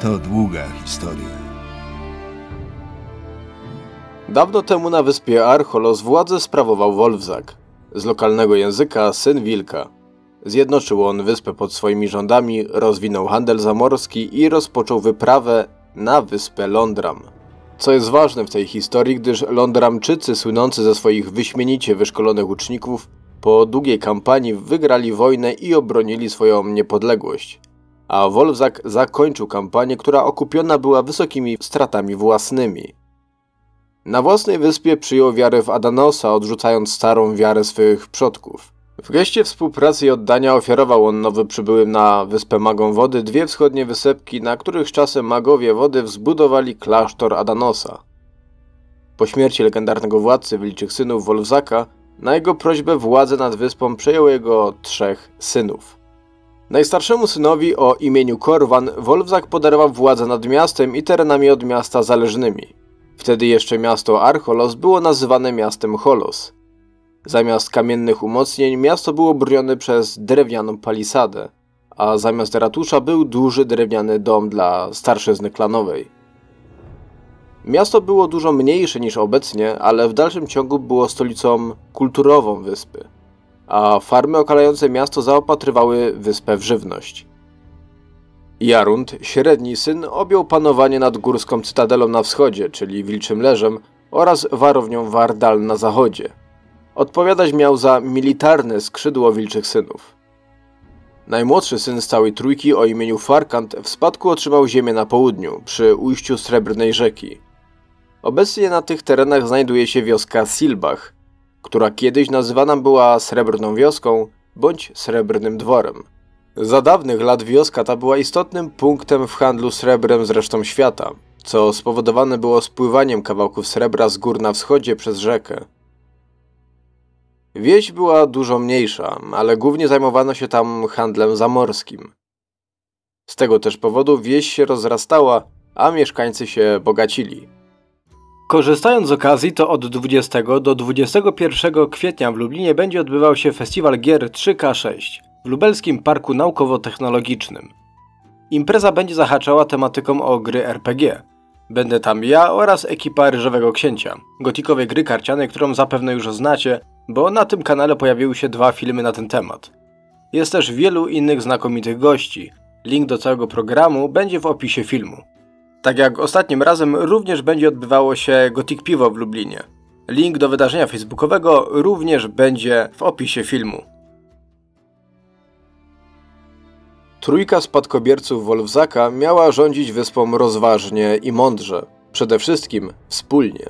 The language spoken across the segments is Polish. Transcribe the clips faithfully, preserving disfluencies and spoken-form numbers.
To długa historia. Dawno temu na wyspie Archolos władzę sprawował Wolfzack, z lokalnego języka syn wilka. Zjednoczył on wyspę pod swoimi rządami, rozwinął handel zamorski i rozpoczął wyprawę na wyspę Londram. Co jest ważne w tej historii, gdyż Londramczycy, słynący ze swoich wyśmienicie wyszkolonych łuczników, po długiej kampanii wygrali wojnę i obronili swoją niepodległość. A Wolfzack zakończył kampanię, która okupiona była wysokimi stratami własnymi. Na własnej wyspie przyjął wiarę w Adanosa, odrzucając starą wiarę swych przodków. W geście współpracy i oddania ofiarował on nowo przybyłym na wyspę magom wody dwie wschodnie wysepki, na których czasem magowie wody wzbudowali klasztor Adanosa. Po śmierci legendarnego władcy wilczych synów Wolfzacka, na jego prośbę władzę nad wyspą przejął jego trzech synów. Najstarszemu synowi o imieniu Korwan Wolfzack podarował władzę nad miastem i terenami od miasta zależnymi. Wtedy jeszcze miasto Archolos było nazywane miastem Cholos. Zamiast kamiennych umocnień miasto było bronione przez drewnianą palisadę, a zamiast ratusza był duży drewniany dom dla starszyzny klanowej. Miasto było dużo mniejsze niż obecnie, ale w dalszym ciągu było stolicą kulturową wyspy, a farmy okalające miasto zaopatrywały wyspę w żywność. Jarund, średni syn, objął panowanie nad górską cytadelą na wschodzie, czyli Wilczym Leżem, oraz warownią Vardal na zachodzie. Odpowiadać miał za militarne skrzydło wilczych synów. Najmłodszy syn z całej trójki o imieniu Farkand w spadku otrzymał ziemię na południu, przy ujściu Srebrnej rzeki. Obecnie na tych terenach znajduje się wioska Silbach, która kiedyś nazywana była Srebrną Wioską bądź Srebrnym Dworem. Za dawnych lat wioska ta była istotnym punktem w handlu srebrem z resztą świata, co spowodowane było spływaniem kawałków srebra z gór na wschodzie przez rzekę. Wieś była dużo mniejsza, ale głównie zajmowano się tam handlem zamorskim. Z tego też powodu wieś się rozrastała, a mieszkańcy się bogacili. Korzystając z okazji, to od dwudziestego do dwudziestego pierwszego kwietnia w Lublinie będzie odbywał się Festiwal Gier trzy ka sześć. W Lubelskim Parku Naukowo-Technologicznym. Impreza będzie zahaczała tematyką o gry er pe gie. Będę tam ja oraz ekipa Ryżowego Księcia, gotikowej gry karcianej, którą zapewne już znacie, bo na tym kanale pojawiły się dwa filmy na ten temat. Jest też wielu innych znakomitych gości. Link do całego programu będzie w opisie filmu. Tak jak ostatnim razem również będzie odbywało się Gothic Piwo w Lublinie. Link do wydarzenia facebookowego również będzie w opisie filmu. Trójka spadkobierców Wolfzacka miała rządzić wyspą rozważnie i mądrze, przede wszystkim wspólnie.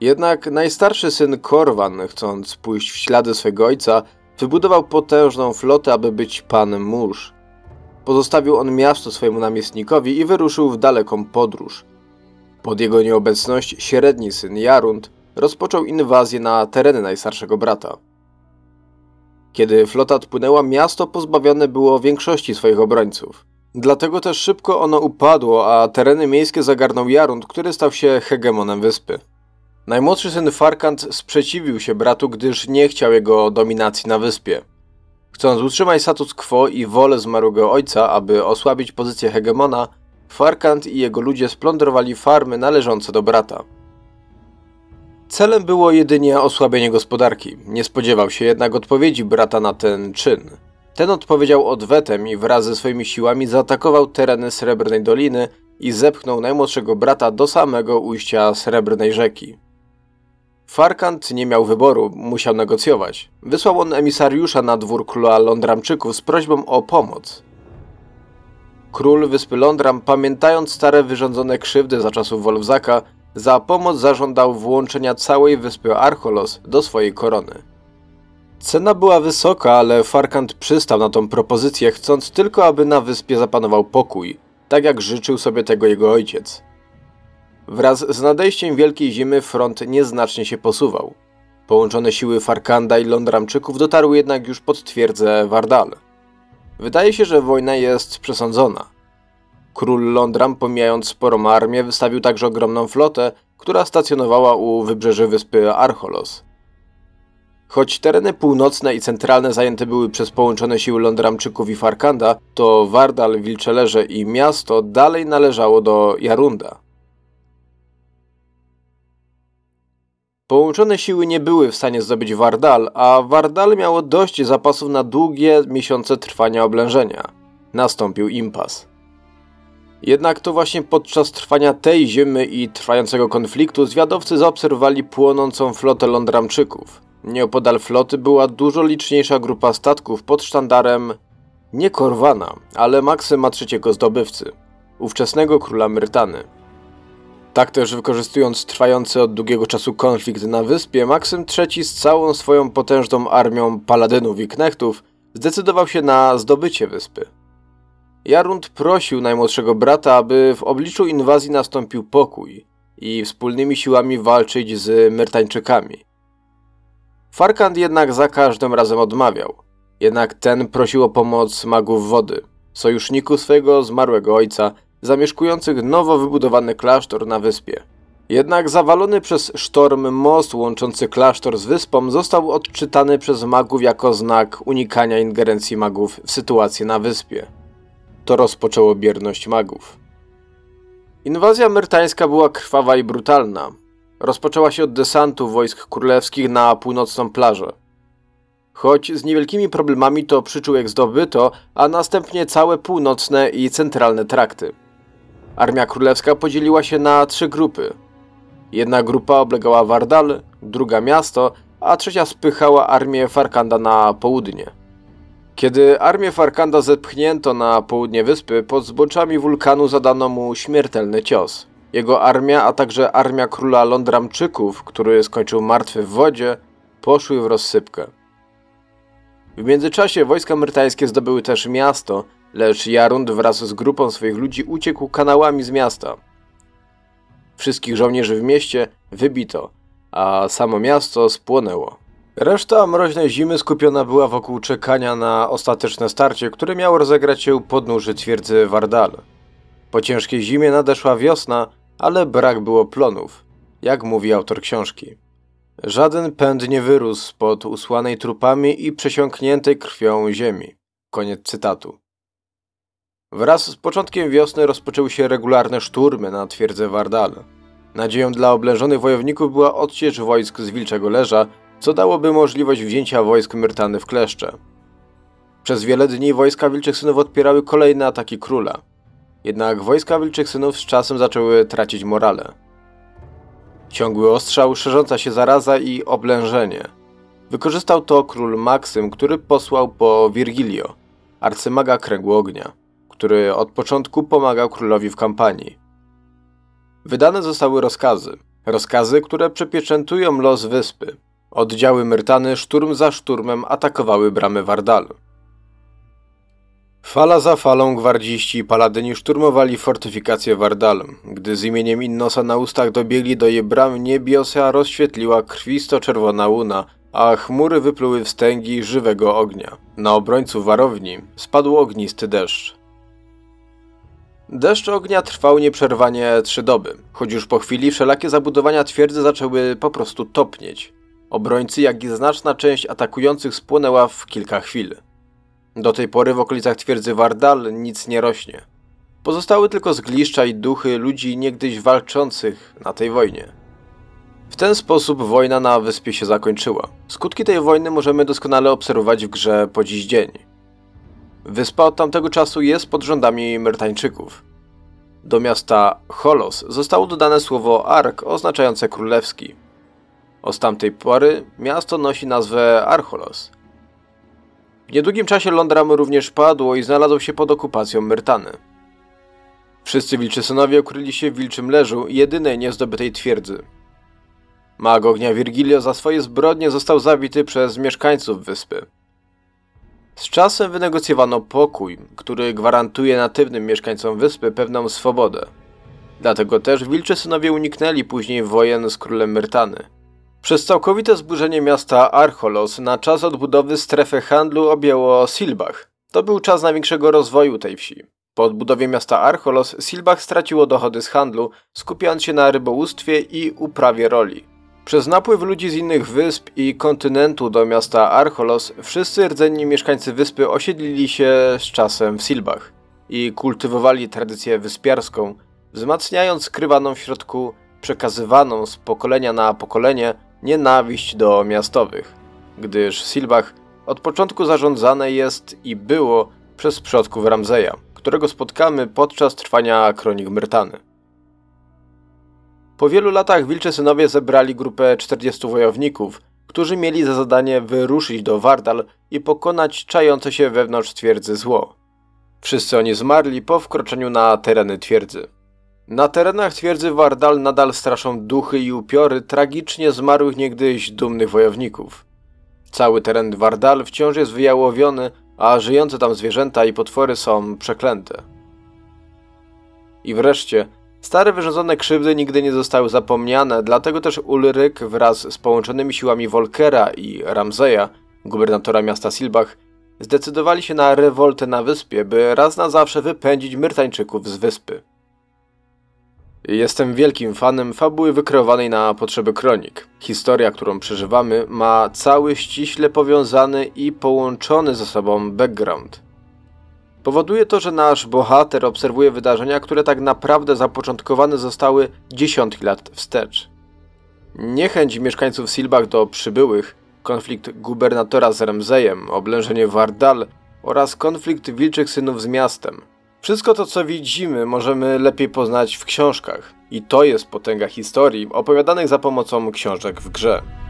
Jednak najstarszy syn Korwan, chcąc pójść w ślady swego ojca, wybudował potężną flotę, aby być panem mórz. Pozostawił on miasto swojemu namiestnikowi i wyruszył w daleką podróż. Pod jego nieobecność średni syn Jarund rozpoczął inwazję na tereny najstarszego brata. Kiedy flota odpłynęła, miasto pozbawione było większości swoich obrońców. Dlatego też szybko ono upadło, a tereny miejskie zagarnął Jarund, który stał się hegemonem wyspy. Najmłodszy syn Farkand sprzeciwił się bratu, gdyż nie chciał jego dominacji na wyspie. Chcąc utrzymać status quo i wolę zmarłego ojca, aby osłabić pozycję hegemona, Farkand i jego ludzie splądrowali farmy należące do brata. Celem było jedynie osłabienie gospodarki. Nie spodziewał się jednak odpowiedzi brata na ten czyn. Ten odpowiedział odwetem i wraz ze swoimi siłami zaatakował tereny Srebrnej Doliny i zepchnął najmłodszego brata do samego ujścia Srebrnej Rzeki. Farkand nie miał wyboru, musiał negocjować. Wysłał on emisariusza na dwór króla Londramczyków z prośbą o pomoc. Król wyspy Londram, pamiętając stare wyrządzone krzywdy za czasów Wolfzacka, za pomoc zażądał włączenia całej wyspy Archolos do swojej korony. Cena była wysoka, ale Farkand przystał na tą propozycję, chcąc tylko, aby na wyspie zapanował pokój, tak jak życzył sobie tego jego ojciec. Wraz z nadejściem Wielkiej Zimy front nieznacznie się posuwał. Połączone siły Farkanda i Londramczyków dotarły jednak już pod twierdzę Vardal. Wydaje się, że wojna jest przesądzona. Król Londram, pomijając sporą armię, wystawił także ogromną flotę, która stacjonowała u wybrzeży wyspy Archolos. Choć tereny północne i centralne zajęte były przez połączone siły Londramczyków i Farkanda, to Vardal, Wilcze Leże i miasto dalej należało do Jarunda. Połączone siły nie były w stanie zdobyć Vardal, a Vardal miało dość zapasów na długie miesiące trwania oblężenia. Nastąpił impas. Jednak to właśnie podczas trwania tej zimy i trwającego konfliktu zwiadowcy zaobserwowali płonącą flotę Londramczyków. Nieopodal floty była dużo liczniejsza grupa statków pod sztandarem nie Korwana, ale Maksyma trzeciego Zdobywcy, ówczesnego króla Myrtany. Tak też wykorzystując trwający od długiego czasu konflikt na wyspie, Maksym trzeci z całą swoją potężną armią paladynów i knechtów zdecydował się na zdobycie wyspy. Jarund prosił najmłodszego brata, aby w obliczu inwazji nastąpił pokój i wspólnymi siłami walczyć z Myrtańczykami. Farkand jednak za każdym razem odmawiał. Jednak ten prosił o pomoc magów wody, sojuszników swojego zmarłego ojca, zamieszkujących nowo wybudowany klasztor na wyspie. Jednak zawalony przez sztorm most łączący klasztor z wyspą został odczytany przez magów jako znak unikania ingerencji magów w sytuację na wyspie. To rozpoczęło bierność magów. Inwazja myrtańska była krwawa i brutalna. Rozpoczęła się od desantu wojsk królewskich na północną plażę. Choć z niewielkimi problemami to przyczółek zdobyto, a następnie całe północne i centralne trakty. Armia królewska podzieliła się na trzy grupy. Jedna grupa oblegała Vardal, druga miasto, a trzecia spychała armię Farkanda na południe. Kiedy armię Farkanda zepchnięto na południe wyspy, pod zboczami wulkanu zadano mu śmiertelny cios. Jego armia, a także armia króla Londramczyków, który skończył martwy w wodzie, poszły w rozsypkę. W międzyczasie wojska myrtańskie zdobyły też miasto, lecz Jarund wraz z grupą swoich ludzi uciekł kanałami z miasta. Wszystkich żołnierzy w mieście wybito, a samo miasto spłonęło. Reszta mroźnej zimy skupiona była wokół czekania na ostateczne starcie, które miało rozegrać się u podnóży twierdzy Vardal. Po ciężkiej zimie nadeszła wiosna, ale brak było plonów, jak mówi autor książki. Żaden pęd nie wyrósł spod usłanej trupami i przesiąkniętej krwią ziemi. Koniec cytatu. Wraz z początkiem wiosny rozpoczęły się regularne szturmy na twierdzę Vardal. Nadzieją dla oblężonych wojowników była odsiecz wojsk z Wilczego Leża, co dałoby możliwość wzięcia wojsk Myrtany w kleszcze. Przez wiele dni wojska Wilczych Synów odpierały kolejne ataki króla. Jednak wojska Wilczych Synów z czasem zaczęły tracić morale. Ciągły ostrzał, szerząca się zaraza i oblężenie. Wykorzystał to król Maksym, który posłał po Virgilio, arcymaga Kręgu Ognia, który od początku pomagał królowi w kampanii. Wydane zostały rozkazy. Rozkazy, które przepieczętują los wyspy. Oddziały Myrtany szturm za szturmem atakowały bramy Vardal. Fala za falą gwardziści i paladyni szturmowali fortyfikacje Vardal. Gdy z imieniem Innosa na ustach dobiegli do jej bram, niebiosa rozświetliła krwisto-czerwona łuna, a chmury wypluły wstęgi żywego ognia. Na obrońców warowni spadł ognisty deszcz. Deszcz ognia trwał nieprzerwanie trzy doby, choć już po chwili wszelakie zabudowania twierdzy zaczęły po prostu topnieć. Obrońcy, jak i znaczna część atakujących spłonęła w kilka chwil. Do tej pory w okolicach twierdzy Vardal nic nie rośnie. Pozostały tylko zgliszcza i duchy ludzi niegdyś walczących na tej wojnie. W ten sposób wojna na wyspie się zakończyła. Skutki tej wojny możemy doskonale obserwować w grze po dziś dzień. Wyspa od tamtego czasu jest pod rządami Myrtańczyków. Do miasta Cholos zostało dodane słowo Ark oznaczające królewski. Od tamtej pory miasto nosi nazwę Archolos. W niedługim czasie Londram również padło i znalazł się pod okupacją Myrtany. Wszyscy wilczysynowie ukryli się w Wilczym Leżu, jedynej niezdobytej twierdzy. Mag ognia Virgilio za swoje zbrodnie został zabity przez mieszkańców wyspy. Z czasem wynegocjowano pokój, który gwarantuje natywnym mieszkańcom wyspy pewną swobodę. Dlatego też wilczysynowie uniknęli później wojen z królem Myrtany. Przez całkowite zburzenie miasta Archolos na czas odbudowy strefę handlu objęło Silbach. To był czas największego rozwoju tej wsi. Po odbudowie miasta Archolos Silbach straciło dochody z handlu, skupiając się na rybołówstwie i uprawie roli. Przez napływ ludzi z innych wysp i kontynentu do miasta Archolos wszyscy rdzenni mieszkańcy wyspy osiedlili się z czasem w Silbach i kultywowali tradycję wyspiarską, wzmacniając skrywaną w środku, przekazywaną z pokolenia na pokolenie nienawiść do miastowych, gdyż Silbach od początku zarządzane jest i było przez przodków Ramzeja, którego spotkamy podczas trwania Kronik Myrtany. Po wielu latach Wilcze Synowie zebrali grupę czterdziestu wojowników, którzy mieli za zadanie wyruszyć do Vardal i pokonać czające się wewnątrz twierdzy zło. Wszyscy oni zmarli po wkroczeniu na tereny twierdzy. Na terenach twierdzy Vardal nadal straszą duchy i upiory tragicznie zmarłych niegdyś dumnych wojowników. Cały teren Vardal wciąż jest wyjałowiony, a żyjące tam zwierzęta i potwory są przeklęte. I wreszcie, stare wyrządzone krzywdy nigdy nie zostały zapomniane, dlatego też Ulryk wraz z połączonymi siłami Volkera i Ramzeja, gubernatora miasta Silbach, zdecydowali się na rewoltę na wyspie, by raz na zawsze wypędzić Myrtańczyków z wyspy. Jestem wielkim fanem fabuły wykreowanej na potrzeby kronik. Historia, którą przeżywamy, ma cały ściśle powiązany i połączony ze sobą background. Powoduje to, że nasz bohater obserwuje wydarzenia, które tak naprawdę zapoczątkowane zostały dziesiątki lat wstecz. Niechęć mieszkańców Silbach do przybyłych, konflikt gubernatora z Ramzejem, oblężenie Vardal oraz konflikt wilczych synów z miastem. Wszystko to, co widzimy, możemy lepiej poznać w książkach. I to jest potęga historii opowiadanych za pomocą książek w grze.